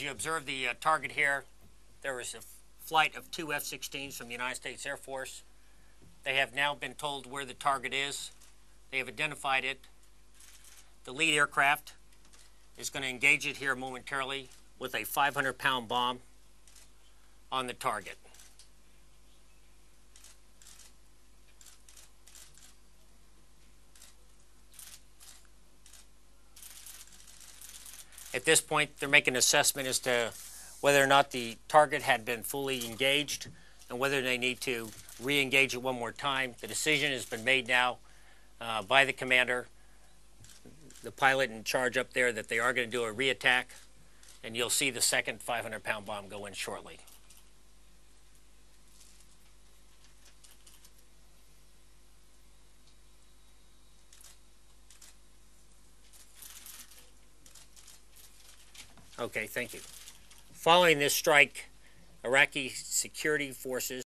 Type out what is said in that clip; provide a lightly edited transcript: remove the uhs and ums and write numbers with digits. as you observe the target here, there was a flight of two F-16s from the United States Air Force. They have now been told where the target is. They have identified it. The lead aircraft is going to engage it here momentarily with a 500-pound bomb on the target. At this point, they're making an assessment as to whether or not the target had been fully engaged and whether they need to re-engage it one more time. The decision has been made now by the commander, the pilot in charge up there, that they are going to do a re-attack, and you'll see the second 500-pound bomb go in shortly. Okay, thank you. Following this strike, Iraqi security forces